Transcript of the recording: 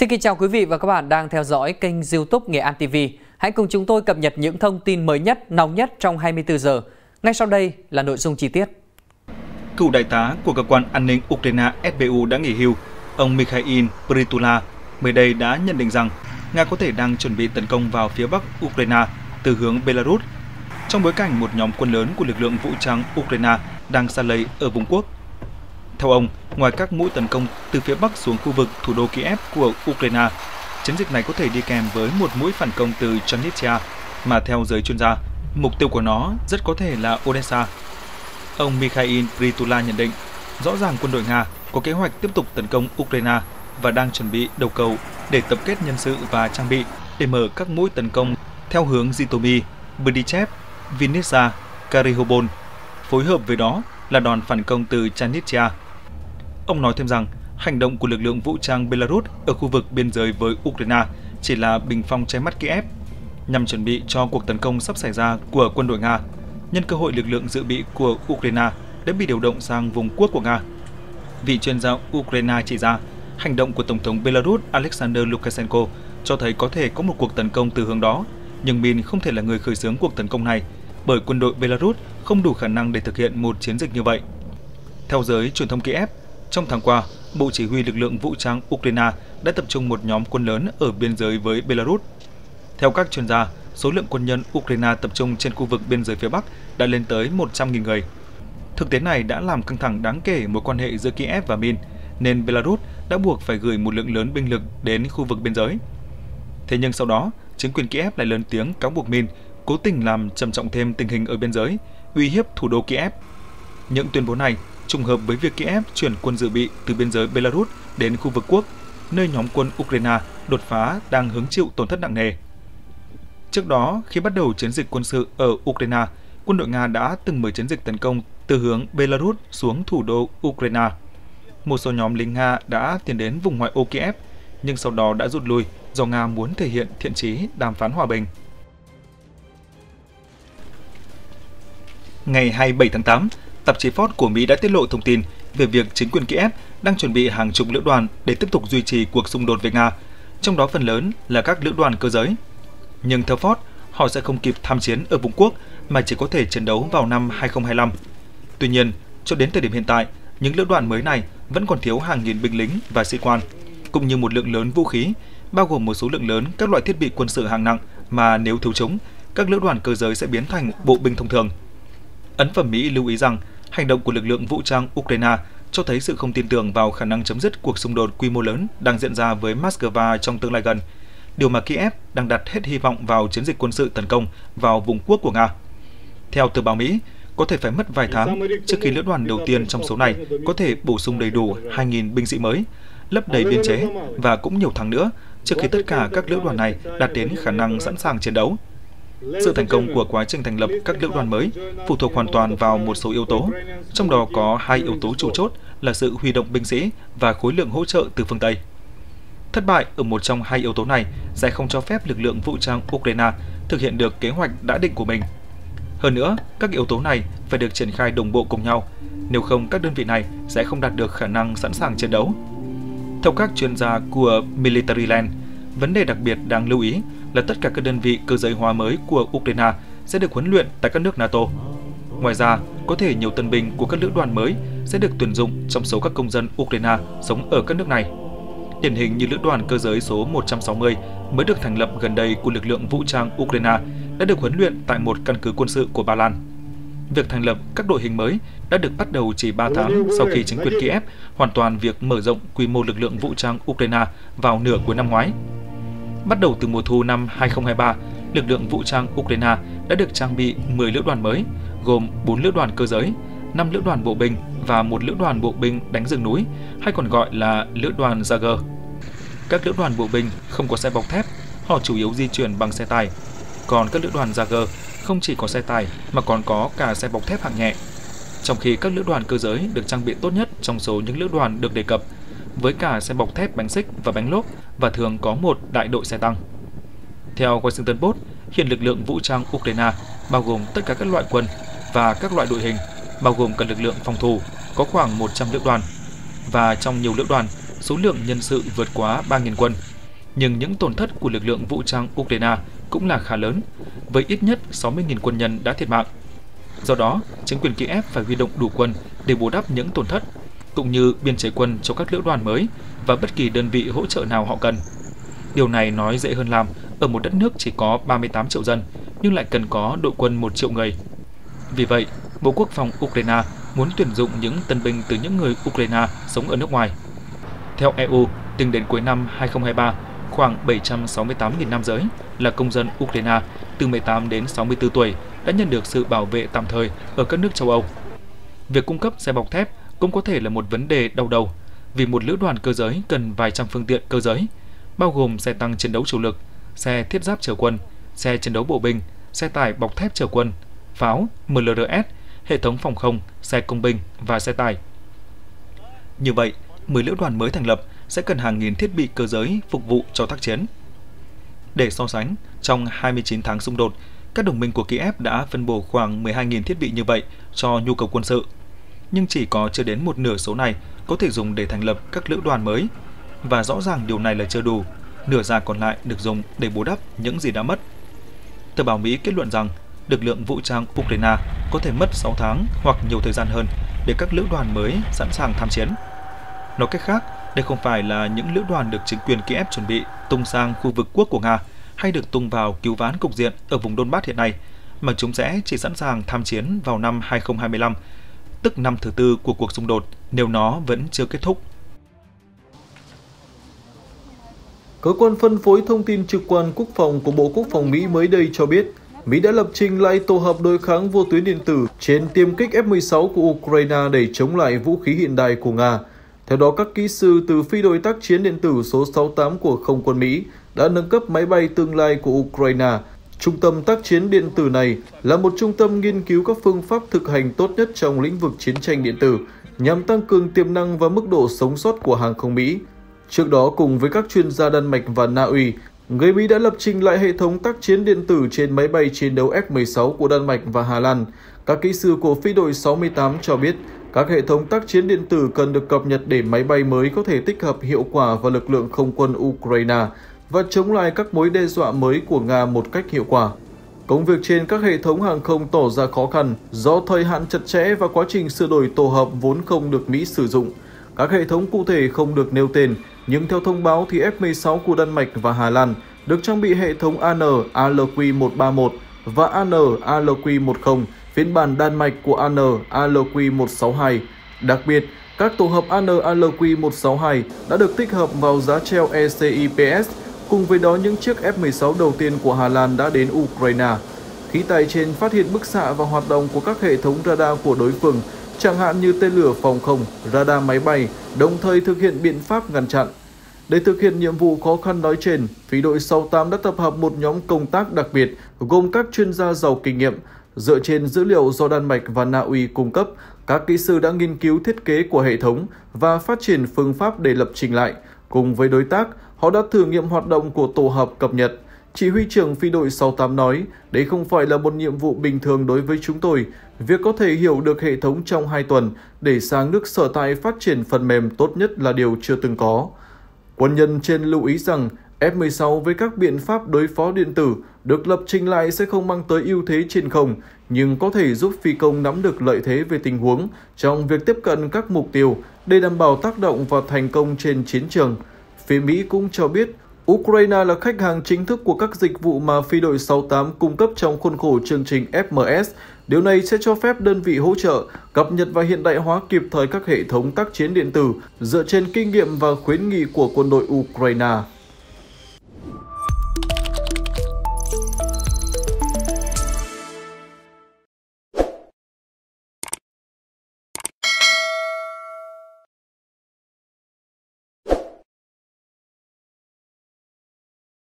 Xin kính chào quý vị và các bạn đang theo dõi kênh YouTube Nghệ An TV. Hãy cùng chúng tôi cập nhật những thông tin mới nhất, nóng nhất trong 24 giờ. Ngay sau đây là nội dung chi tiết. Cựu đại tá của cơ quan an ninh Ukraine SBU đã nghỉ hưu, ông Mikhail Prytula mới đây đã nhận định rằng Nga có thể đang chuẩn bị tấn công vào phía bắc Ukraine từ hướng Belarus, trong bối cảnh một nhóm quân lớn của lực lượng vũ trang Ukraine đang sa lầy ở vùng quốc. Theo ông, ngoài các mũi tấn công từ phía bắc xuống khu vực thủ đô Kiev của Ukraine, chiến dịch này có thể đi kèm với một mũi phản công từ Transnistria, mà theo giới chuyên gia, mục tiêu của nó rất có thể là Odessa. Ông Mikhail Prytula nhận định, rõ ràng quân đội Nga có kế hoạch tiếp tục tấn công Ukraine và đang chuẩn bị đầu cầu để tập kết nhân sự và trang bị để mở các mũi tấn công theo hướng Zhytomyr, Berdichev, Vinnytsia, Karihobol. Phối hợp với đó là đòn phản công từ Transnistria. Ông nói thêm rằng, hành động của lực lượng vũ trang Belarus ở khu vực biên giới với Ukraine chỉ là bình phong che mắt Kiev, nhằm chuẩn bị cho cuộc tấn công sắp xảy ra của quân đội Nga. Nhân cơ hội, lực lượng dự bị của Ukraine đã bị điều động sang vùng quốc của Nga. Vị chuyên gia Ukraine chỉ ra, hành động của Tổng thống Belarus Alexander Lukashenko cho thấy có thể có một cuộc tấn công từ hướng đó, nhưng mình không thể là người khởi xướng cuộc tấn công này, bởi quân đội Belarus không đủ khả năng để thực hiện một chiến dịch như vậy. Theo giới truyền thông Kiev, trong tháng qua, Bộ Chỉ huy lực lượng vũ trang Ukraine đã tập trung một nhóm quân lớn ở biên giới với Belarus. Theo các chuyên gia, số lượng quân nhân Ukraine tập trung trên khu vực biên giới phía Bắc đã lên tới 100.000 người. Thực tế này đã làm căng thẳng đáng kể mối quan hệ giữa Kiev và Minsk, nên Belarus đã buộc phải gửi một lượng lớn binh lực đến khu vực biên giới. Thế nhưng sau đó, chính quyền Kiev lại lớn tiếng cáo buộc Minsk cố tình làm trầm trọng thêm tình hình ở biên giới, uy hiếp thủ đô Kiev. Những tuyên bố này trùng hợp với việc Kiev chuyển quân dự bị từ biên giới Belarus đến khu vực quốc, nơi nhóm quân Ukraine đột phá đang hứng chịu tổn thất nặng nề. Trước đó, khi bắt đầu chiến dịch quân sự ở Ukraine, quân đội Nga đã từng mở chiến dịch tấn công từ hướng Belarus xuống thủ đô Ukraine. Một số nhóm lính Nga đã tiến đến vùng ngoại ô Kiev, nhưng sau đó đã rút lui do Nga muốn thể hiện thiện chí đàm phán hòa bình. Ngày 27 tháng 8, tạp chí Forbes của Mỹ đã tiết lộ thông tin về việc chính quyền Kiev đang chuẩn bị hàng chục lữ đoàn để tiếp tục duy trì cuộc xung đột với Nga, trong đó phần lớn là các lữ đoàn cơ giới. Nhưng theo Forbes, họ sẽ không kịp tham chiến ở vùng quốc mà chỉ có thể chiến đấu vào năm 2025. Tuy nhiên, cho đến thời điểm hiện tại, những lữ đoàn mới này vẫn còn thiếu hàng nghìn binh lính và sĩ quan, cũng như một lượng lớn vũ khí, bao gồm một số lượng lớn các loại thiết bị quân sự hạng nặng mà nếu thiếu chúng, các lữ đoàn cơ giới sẽ biến thành bộ binh thông thường. Ấn phẩm Mỹ lưu ý rằng, hành động của lực lượng vũ trang Ukraine cho thấy sự không tin tưởng vào khả năng chấm dứt cuộc xung đột quy mô lớn đang diễn ra với Moscow trong tương lai gần, điều mà Kiev đang đặt hết hy vọng vào chiến dịch quân sự tấn công vào vùng quốc của Nga. Theo tờ báo Mỹ, có thể phải mất vài tháng trước khi lữ đoàn đầu tiên trong số này có thể bổ sung đầy đủ 2.000 binh sĩ mới, lấp đầy biên chế và cũng nhiều tháng nữa trước khi tất cả các lữ đoàn này đạt đến khả năng sẵn sàng chiến đấu. Sự thành công của quá trình thành lập các lữ đoàn mới phụ thuộc hoàn toàn vào một số yếu tố, trong đó có hai yếu tố chủ chốt là sự huy động binh sĩ và khối lượng hỗ trợ từ phương Tây. Thất bại ở một trong hai yếu tố này sẽ không cho phép lực lượng vũ trang Ukraine thực hiện được kế hoạch đã định của mình. Hơn nữa, các yếu tố này phải được triển khai đồng bộ cùng nhau, nếu không các đơn vị này sẽ không đạt được khả năng sẵn sàng chiến đấu. Theo các chuyên gia của Military Land, vấn đề đặc biệt đáng lưu ý là tất cả các đơn vị cơ giới hóa mới của Ukraine sẽ được huấn luyện tại các nước NATO. Ngoài ra, có thể nhiều tân binh của các lữ đoàn mới sẽ được tuyển dụng trong số các công dân Ukraine sống ở các nước này. Điển hình như lữ đoàn cơ giới số 160 mới được thành lập gần đây của lực lượng vũ trang Ukraine đã được huấn luyện tại một căn cứ quân sự của Ba Lan. Việc thành lập các đội hình mới đã được bắt đầu chỉ 3 tháng sau khi chính quyền Kiev hoàn toàn việc mở rộng quy mô lực lượng vũ trang Ukraine vào nửa cuối năm ngoái. Bắt đầu từ mùa thu năm 2023, lực lượng vũ trang Ukraine đã được trang bị 10 lữ đoàn mới, gồm 4 lữ đoàn cơ giới, 5 lữ đoàn bộ binh và 1 lữ đoàn bộ binh đánh rừng núi, hay còn gọi là lữ đoàn Jager. Các lữ đoàn bộ binh không có xe bọc thép, họ chủ yếu di chuyển bằng xe tải. Còn các lữ đoàn Jager không chỉ có xe tải mà còn có cả xe bọc thép hạng nhẹ. Trong khi các lữ đoàn cơ giới được trang bị tốt nhất trong số những lữ đoàn được đề cập, với cả xe bọc thép, bánh xích và bánh lốp, và thường có một đại đội xe tăng. Theo Washington Post, hiện lực lượng vũ trang Ukraine bao gồm tất cả các loại quân và các loại đội hình, bao gồm cả lực lượng phòng thủ, có khoảng 100 lữ đoàn, và trong nhiều lữ đoàn, số lượng nhân sự vượt quá 3.000 quân, nhưng những tổn thất của lực lượng vũ trang Ukraine cũng là khá lớn, với ít nhất 60.000 quân nhân đã thiệt mạng. Do đó, chính quyền Kiev phải huy động đủ quân để bù đắp những tổn thất, cũng như biên chế quân cho các lữ đoàn mới và bất kỳ đơn vị hỗ trợ nào họ cần. Điều này nói dễ hơn làm ở một đất nước chỉ có 38 triệu dân, nhưng lại cần có đội quân 1 triệu người. Vì vậy, Bộ Quốc phòng Ukraine muốn tuyển dụng những tân binh từ những người Ukraine sống ở nước ngoài. Theo EU, tính đến cuối năm 2023, khoảng 768.000 nam giới là công dân Ukraine từ 18 đến 64 tuổi đã nhận được sự bảo vệ tạm thời ở các nước châu Âu. Việc cung cấp xe bọc thép cũng có thể là một vấn đề đau đầu, vì một lữ đoàn cơ giới cần vài trăm phương tiện cơ giới, bao gồm xe tăng chiến đấu chủ lực, xe thiết giáp chở quân, xe chiến đấu bộ binh, xe tải bọc thép chở quân, pháo, MLRS, hệ thống phòng không, xe công binh và xe tải. Như vậy, 10 lữ đoàn mới thành lập sẽ cần hàng nghìn thiết bị cơ giới phục vụ cho tác chiến. Để so sánh, trong 29 tháng xung đột, các đồng minh của Kiev đã phân bổ khoảng 12.000 thiết bị như vậy cho nhu cầu quân sự. Nhưng chỉ có chưa đến một nửa số này có thể dùng để thành lập các lữ đoàn mới. Và rõ ràng điều này là chưa đủ, nửa ra còn lại được dùng để bù đắp những gì đã mất. Tờ báo Mỹ kết luận rằng, lực lượng vũ trang Ukraine có thể mất 6 tháng hoặc nhiều thời gian hơn để các lữ đoàn mới sẵn sàng tham chiến. Nói cách khác, đây không phải là những lữ đoàn được chính quyền Kiev chuẩn bị tung sang khu vực quốc của Nga hay được tung vào cứu vãn cục diện ở vùng Donbass hiện nay, mà chúng sẽ chỉ sẵn sàng tham chiến vào năm 2025, tức năm thứ tư của cuộc xung đột nếu nó vẫn chưa kết thúc. Cơ quan phân phối thông tin trực quan quốc phòng của Bộ Quốc phòng Mỹ mới đây cho biết, Mỹ đã lập trình lại tổ hợp đối kháng vô tuyến điện tử trên tiêm kích F-16 của Ukraine để chống lại vũ khí hiện đại của Nga. Theo đó, các kỹ sư từ phi đội tác chiến điện tử số 68 của Không quân Mỹ đã nâng cấp máy bay tương lai của Ukraine. Trung tâm tác chiến điện tử này là một trung tâm nghiên cứu các phương pháp thực hành tốt nhất trong lĩnh vực chiến tranh điện tử, nhằm tăng cường tiềm năng và mức độ sống sót của hàng không Mỹ. Trước đó, cùng với các chuyên gia Đan Mạch và Na Uy, người Mỹ đã lập trình lại hệ thống tác chiến điện tử trên máy bay chiến đấu F-16 của Đan Mạch và Hà Lan. Các kỹ sư của phi đội 68 cho biết, các hệ thống tác chiến điện tử cần được cập nhật để máy bay mới có thể tích hợp hiệu quả vào lực lượng không quân Ukraine và chống lại các mối đe dọa mới của Nga một cách hiệu quả. Công việc trên các hệ thống hàng không tỏ ra khó khăn do thời hạn chặt chẽ và quá trình sửa đổi tổ hợp vốn không được Mỹ sử dụng. Các hệ thống cụ thể không được nêu tên, nhưng theo thông báo thì F-16 của Đan Mạch và Hà Lan được trang bị hệ thống AN-ALQ-131 và AN-ALQ-10, phiên bản Đan Mạch của AN-ALQ-162. Đặc biệt, các tổ hợp AN-ALQ-162 đã được tích hợp vào giá treo ECIPS, cùng với đó những chiếc F-16 đầu tiên của Hà Lan đã đến Ukraine. Khí tài trên phát hiện bức xạ và hoạt động của các hệ thống radar của đối phương, chẳng hạn như tên lửa phòng không, radar máy bay, đồng thời thực hiện biện pháp ngăn chặn. Để thực hiện nhiệm vụ khó khăn nói trên, phi đội 68 đã tập hợp một nhóm công tác đặc biệt gồm các chuyên gia giàu kinh nghiệm. Dựa trên dữ liệu do Đan Mạch và Na Uy cung cấp, các kỹ sư đã nghiên cứu thiết kế của hệ thống và phát triển phương pháp để lập trình lại. Cùng với đối tác, họ đã thử nghiệm hoạt động của tổ hợp cập nhật. Chỉ huy trưởng phi đội 68 nói, đây không phải là một nhiệm vụ bình thường đối với chúng tôi. Việc có thể hiểu được hệ thống trong 2 tuần để sang nước sở tại phát triển phần mềm tốt nhất là điều chưa từng có. Quân nhân trên lưu ý rằng, F-16 với các biện pháp đối phó điện tử được lập trình lại sẽ không mang tới ưu thế trên không, nhưng có thể giúp phi công nắm được lợi thế về tình huống trong việc tiếp cận các mục tiêu để đảm bảo tác động và thành công trên chiến trường. Phía Mỹ cũng cho biết, Ukraine là khách hàng chính thức của các dịch vụ mà phi đội 68 cung cấp trong khuôn khổ chương trình FMS. Điều này sẽ cho phép đơn vị hỗ trợ, cập nhật và hiện đại hóa kịp thời các hệ thống tác chiến điện tử dựa trên kinh nghiệm và khuyến nghị của quân đội Ukraine.